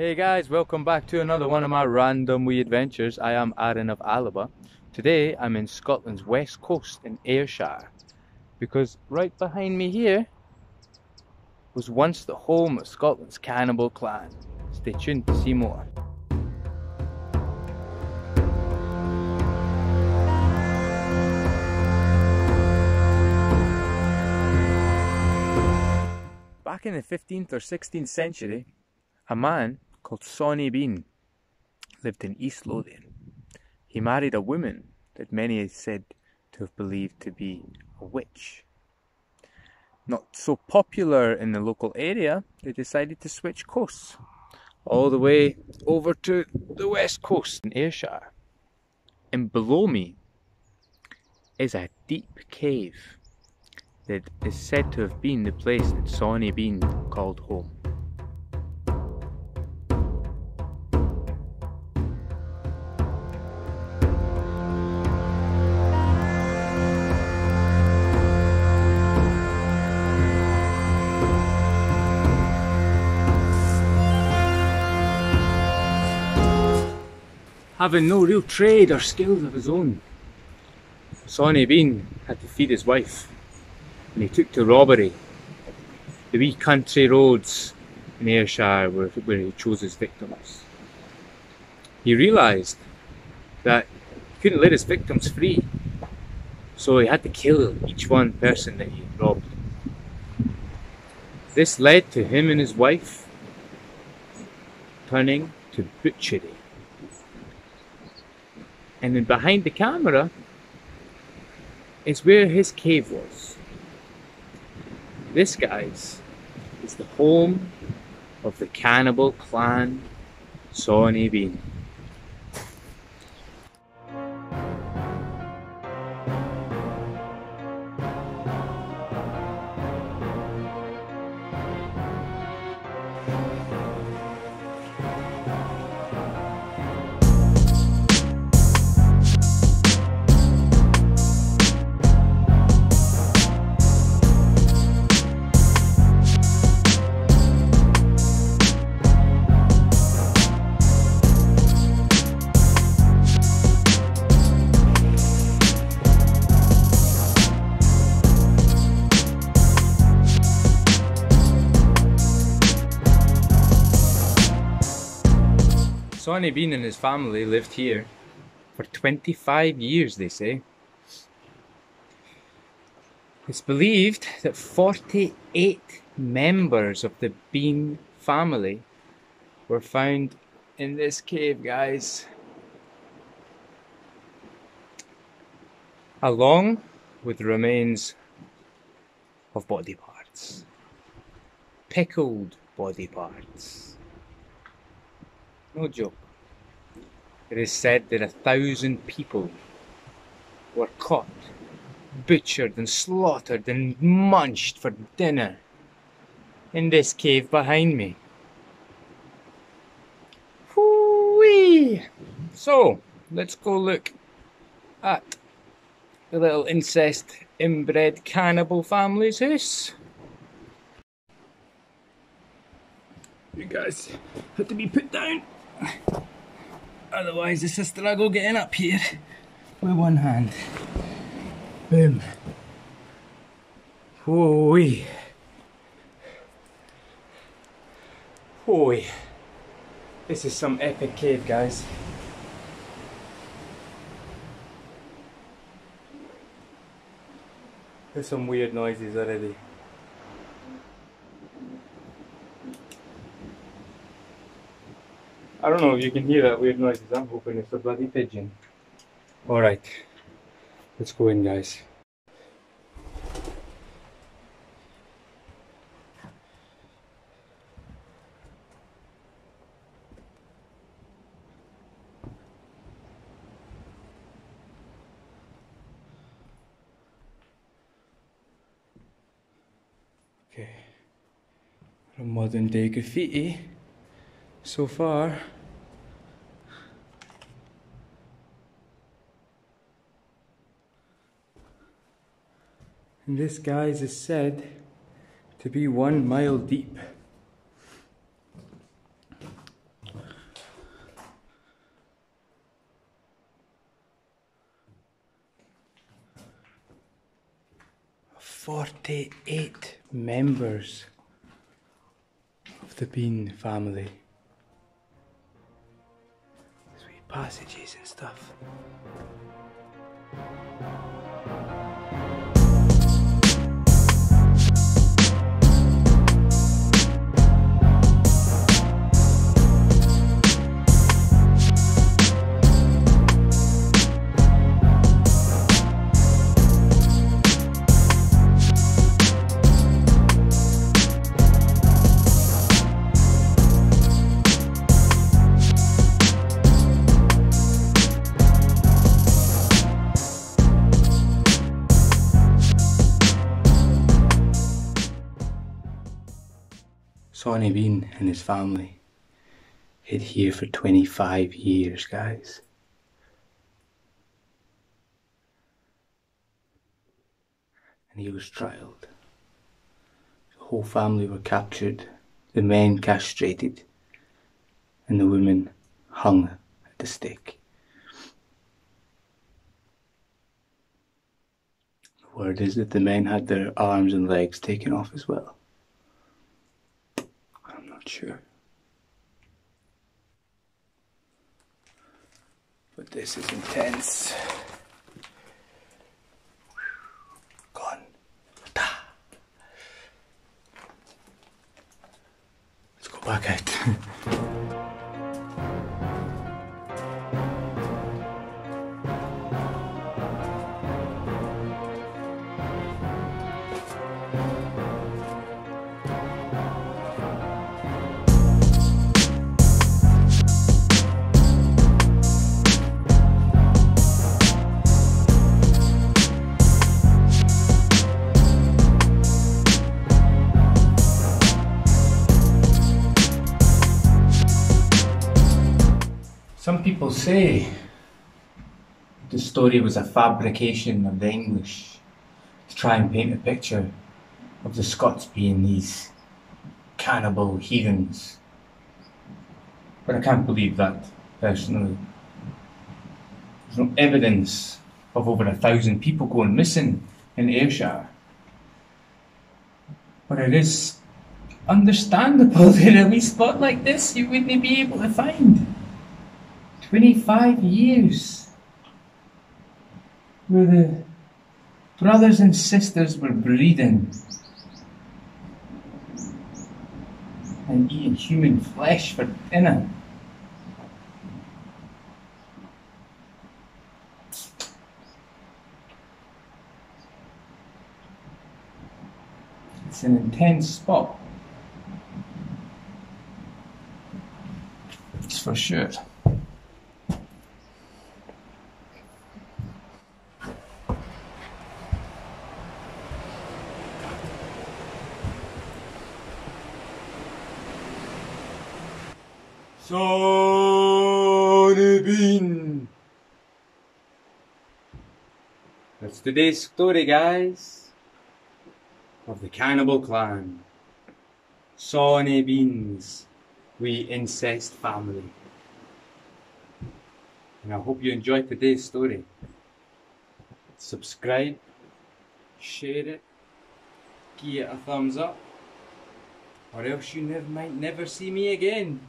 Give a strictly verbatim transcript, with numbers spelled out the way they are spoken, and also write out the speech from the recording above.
Hey guys, welcome back to another one of my random wee adventures. I am Aaron of Alba. Today I'm in Scotland's west coast in Ayrshire, because right behind me here was once the home of Scotland's cannibal clan. Stay tuned to see more. Back in the fifteenth or sixteenth century, a man called Sawney Bean lived in East Lothian. He married a woman that many said to have believed to be a witch. Not so popular in the local area, they decided to switch coasts, all the way over to the west coast in Ayrshire. And below me is a deep cave that is said to have been the place that Sawney Bean called home. Having no real trade or skills of his own, Sawney Bean had to feed his wife, and he took to robbery. The wee country roads in Ayrshire were where he chose his victims. He realised that he couldn't let his victims free, so he had to kill each one person that he robbed. This led to him and his wife turning to butchery. And then behind the camera is where his cave was. This, guys, is the home of the cannibal clan Sawney Bean. Sawney Bean and his family lived here for twenty-five years, they say. It's believed that forty-eight members of the Bean family were found in this cave, guys. Along with the remains of body parts. Pickled body parts. No joke. It is said that a thousand people were caught, butchered and slaughtered and munched for dinner in this cave behind me. Whoo-wee! So, let's go look at the little incest inbred cannibal family's house. You guys had to be put down. Otherwise, it's a struggle getting up here with one hand. Boom. Whoa-wee. Whoa-wee. This is some epic cave, guys. There's some weird noises already. I don't know if you can hear that weird noise. I'm hoping it's a bloody pigeon. Alright, let's go in, guys. Okay, modern day graffiti. So far, and this, guys, is said to be one mile deep. forty-eight members of the Bean family. Sweet passages and stuff. Sawney Bean and his family hid here for twenty-five years, guys. And he was trialed. The whole family were captured, the men castrated, and the women hung at the stake. The word is that the men had their arms and legs taken off as well. Sure. But this is intense. Gone. Let's go back out. Some people say the story was a fabrication of the English to try and paint a picture of the Scots being these cannibal heathens, but I can't believe that personally. There's no evidence of over a thousand people going missing in Ayrshire, but it is understandable that in a wee spot like this you wouldn't be able to find. twenty-five years where the brothers and sisters were breeding and eating human flesh for dinner. It's an intense spot. It's for sure. Sawney Bean. That's today's story, guys, of the cannibal clan, Sawney Bean's wee incest family. And I hope you enjoyed today's story. Subscribe, share it, give it a thumbs up, or else you never, might never see me again.